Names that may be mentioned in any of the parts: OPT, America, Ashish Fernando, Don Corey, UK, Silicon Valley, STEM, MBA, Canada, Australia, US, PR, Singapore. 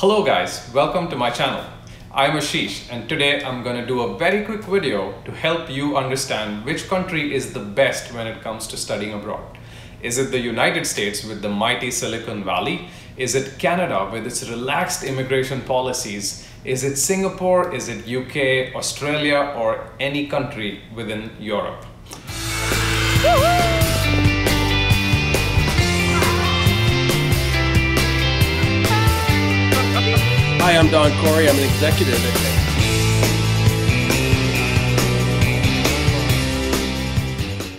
Hello guys, welcome to my channel. I'm Ashish and today I'm going to do a very quick video to help you understand which country is the best when it comes to studying abroad. Is it the United States with the mighty Silicon Valley? Is it Canada with its relaxed immigration policies? Is it Singapore? Is it UK, Australia, or any country within Europe? Hi, I'm Don Corey. I'm an executive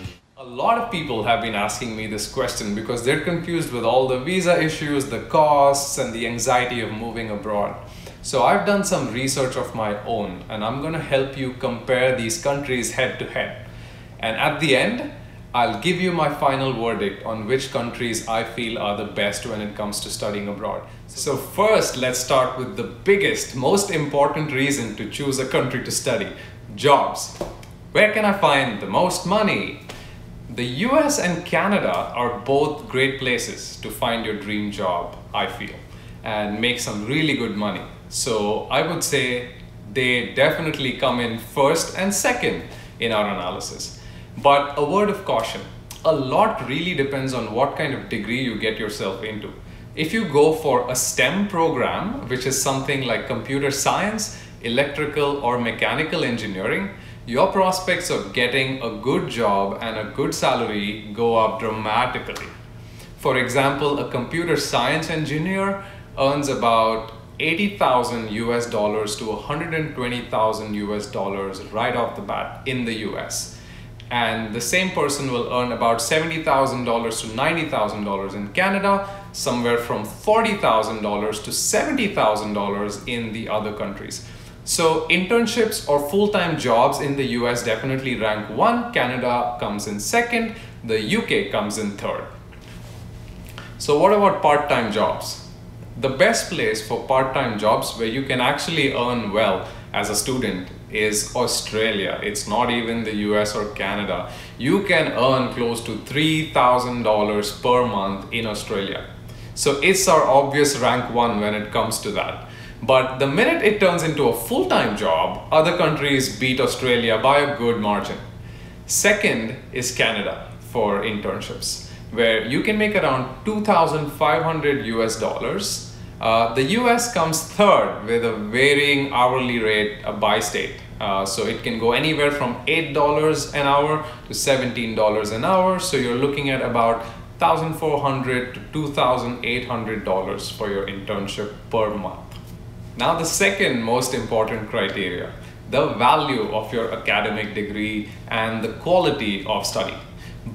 at A lot of people have been asking me this question because they're confused with all the visa issues, the costs, and the anxiety of moving abroad. So I've done some research of my own and I'm going to help you compare these countries head to head. And at the end, I'll give you my final verdict on which countries I feel are the best when it comes to studying abroad. So first, let's start with the biggest, most important reason to choose a country to study: jobs. Where can I find the most money? The US and Canada are both great places to find your dream job, I feel, and make some really good money. So I would say they definitely come in first and second in our analysis. But a word of caution, a lot really depends on what kind of degree you get yourself into. If you go for a STEM program, which is something like computer science, electrical or mechanical engineering, your prospects of getting a good job and a good salary go up dramatically. For example, a computer science engineer earns about $80,000 to $120,000 right off the bat in the US. And the same person will earn about $70,000 to $90,000 in Canada, somewhere from $40,000 to $70,000 in the other countries. So internships or full-time jobs in the US definitely rank one, Canada comes in second, the UK comes in third. So what about part-time jobs? The best place for part-time jobs where you can actually earn well as a student is Australia. It's not even the US or Canada. You can earn close to $3,000 per month in Australia. So it's our obvious rank one when it comes to that. But the minute it turns into a full-time job, other countries beat Australia by a good margin. Second is Canada for internships, where you can make around $2,500 US. The US comes third with a varying hourly rate by state. So it can go anywhere from $8 an hour to $17 an hour. So you're looking at about $1,400 to $2,800 for your internship per month. Now the second most important criteria, the value of your academic degree and the quality of study.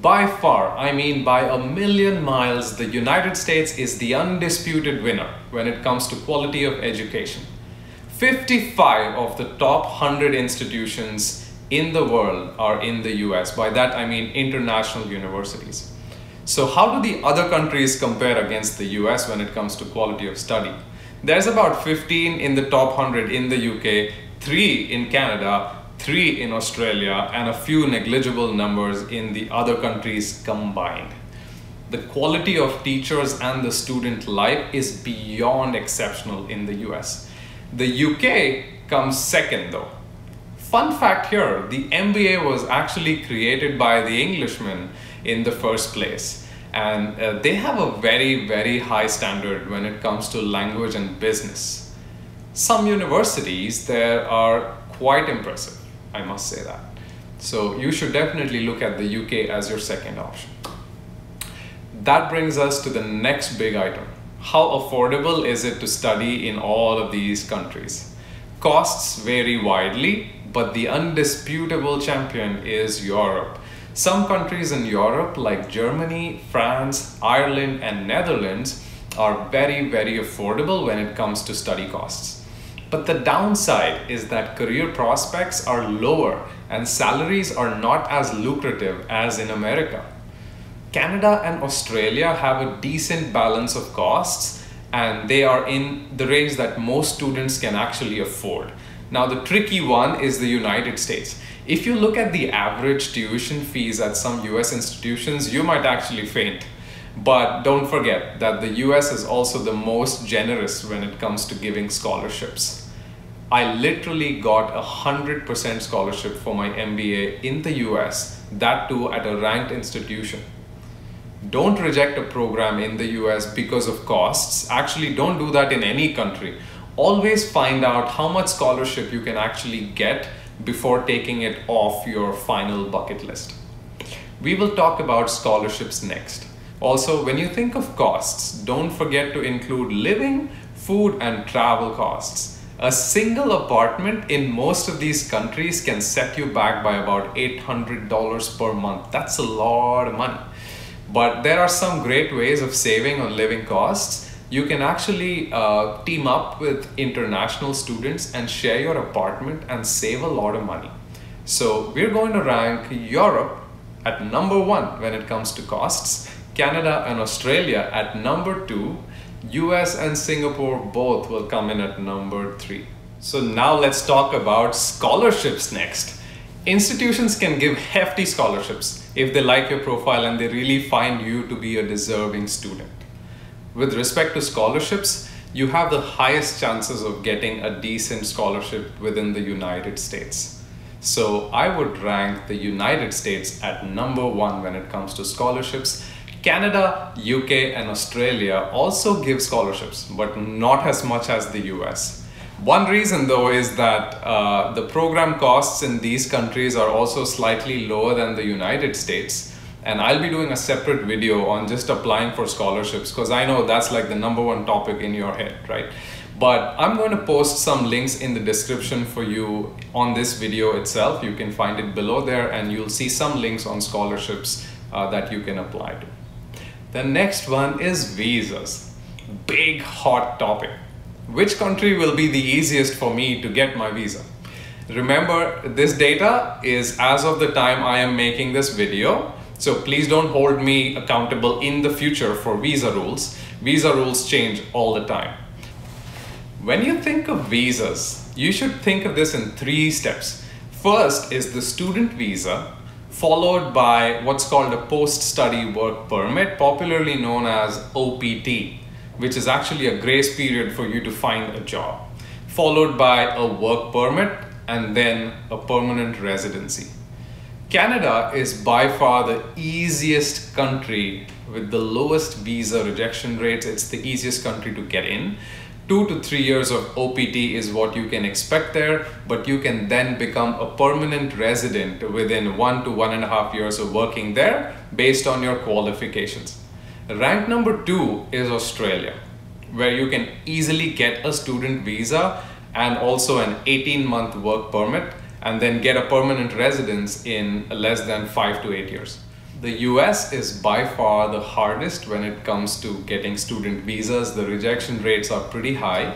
By far, I mean by a million miles, the United States is the undisputed winner when it comes to quality of education. 55 of the top 100 institutions in the world are in the US. By that, I mean international universities. So how do the other countries compare against the US when it comes to quality of study? There's about 15 in the top 100 in the UK, 3 in Canada, 3 in Australia, and a few negligible numbers in the other countries combined. The quality of teachers and the student life is beyond exceptional in the US. The UK comes second though. Fun fact here, the MBA was actually created by the Englishmen in the first place. And they have a very, very high standard when it comes to language and business. Some universities there are quite impressive, I must say that. So you should definitely look at the UK as your second option. That brings us to the next big item. How affordable is it to study in all of these countries? Costs vary widely, but the undisputable champion is Europe. Some countries in Europe like Germany, France, Ireland, and Netherlands are very, very affordable when it comes to study costs. But the downside is that career prospects are lower and salaries are not as lucrative as in America. Canada and Australia have a decent balance of costs and they are in the range that most students can actually afford. Now the tricky one is the United States. If you look at the average tuition fees at some US institutions, you might actually faint. But don't forget that the US is also the most generous when it comes to giving scholarships. I literally got 100% scholarship for my MBA in the US, that too at a ranked institution. Don't reject a program in the US because of costs. Actually, don't do that in any country. Always find out how much scholarship you can actually get before taking it off your final bucket list. We will talk about scholarships next. Also, when you think of costs, don't forget to include living, food, and travel costs. A single apartment in most of these countries can set you back by about $800 per month. That's a lot of money. But there are some great ways of saving on living costs. You can actually team up with international students and share your apartment and save a lot of money. So we're going to rank Europe at #1 when it comes to costs, Canada and Australia at #2, US and Singapore both will come in at #3. So now let's talk about scholarships next. Institutions can give hefty scholarships if they like your profile and they really find you to be a deserving student. With respect to scholarships, you have the highest chances of getting a decent scholarship within the United States. So I would rank the United States at #1 when it comes to scholarships. Canada, UK, and Australia also give scholarships, but not as much as the US. One reason though is that the program costs in these countries are also slightly lower than the United States, and I'll be doing a separate video on just applying for scholarships because I know that's like the #1 topic in your head, right? But I'm going to post some links in the description for you on this video itself. You can find it below there and you'll see some links on scholarships that you can apply to. The next one is visas. Big hot topic. Which country will be the easiest for me to get my visa? Remember, this data is as of the time I am making this video, so please don't hold me accountable in the future for visa rules. Visa rules change all the time. When you think of visas, you should think of this in 3 steps. First is the student visa, followed by what's called a post-study work permit, popularly known as OPT, which is actually a grace period for you to find a job, followed by a work permit and then a permanent residency. Canada is by far the easiest country with the lowest visa rejection rates. It's the easiest country to get in. 2 to 3 years of OPT is what you can expect there, but you can then become a permanent resident within 1 to 1.5 years of working there based on your qualifications. Rank #2 is Australia, where you can easily get a student visa and also an 18-month work permit and then get a permanent residence in less than 5 to 8 years. The US is by far the hardest when it comes to getting student visas. The rejection rates are pretty high,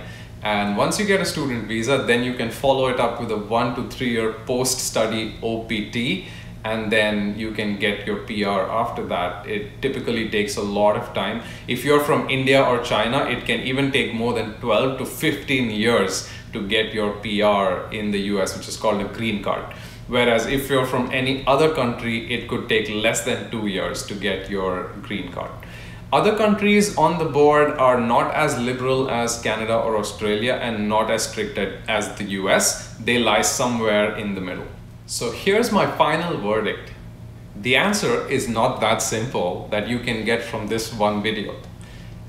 and once you get a student visa, then you can follow it up with a 1 to 3 year post-study OPT, and then you can get your PR after that. It typically takes a lot of time. If you're from India or China, it can even take more than 12 to 15 years to get your PR in the US, which is called a green card. Whereas if you're from any other country, it could take less than 2 years to get your green card. Other countries on the board are not as liberal as Canada or Australia and not as strict as the US. They lie somewhere in the middle. So here's my final verdict. The answer is not that simple that you can get from this one video.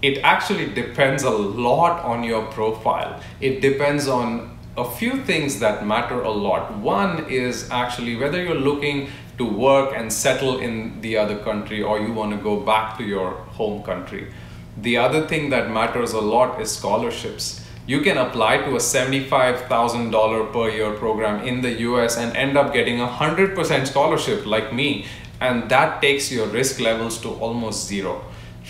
It actually depends a lot on your profile. It depends on a few things that matter a lot. One is actually whether you're looking to work and settle in the other country or you want to go back to your home country. The other thing that matters a lot is scholarships. You can apply to a $75,000 per year program in the US and end up getting a 100% scholarship like me, and that takes your risk levels to almost zero,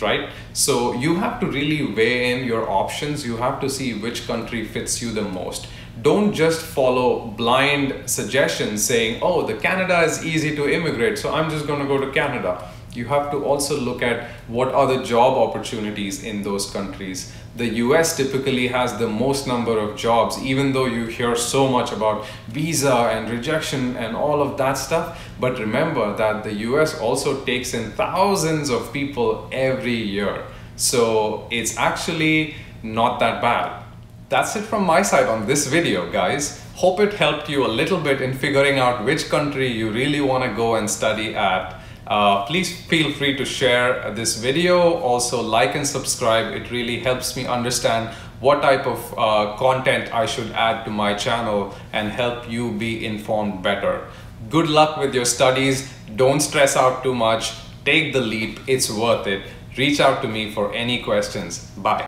right? So you have to really weigh in your options. You have to see which country fits you the most. Don't just follow blind suggestions saying, oh, the Canada is easy to immigrate, so I'm just going to go to Canada. You have to also look at what are the job opportunities in those countries. the US typically has the most number of jobs, even though you hear so much about visa and rejection and all of that stuff. But remember that the US also takes in thousands of people every year. So it's actually not that bad. That's it from my side on this video, guys. Hope it helped you a little bit in figuring out which country you really want to go and study at. Please feel free to share this video, also like and subscribe. It really helps me understand what type of content I should add to my channel and help you be informed better. Good luck with your studies. Don't stress out too much. Take the leap. It's worth it. Reach out to me for any questions. Bye.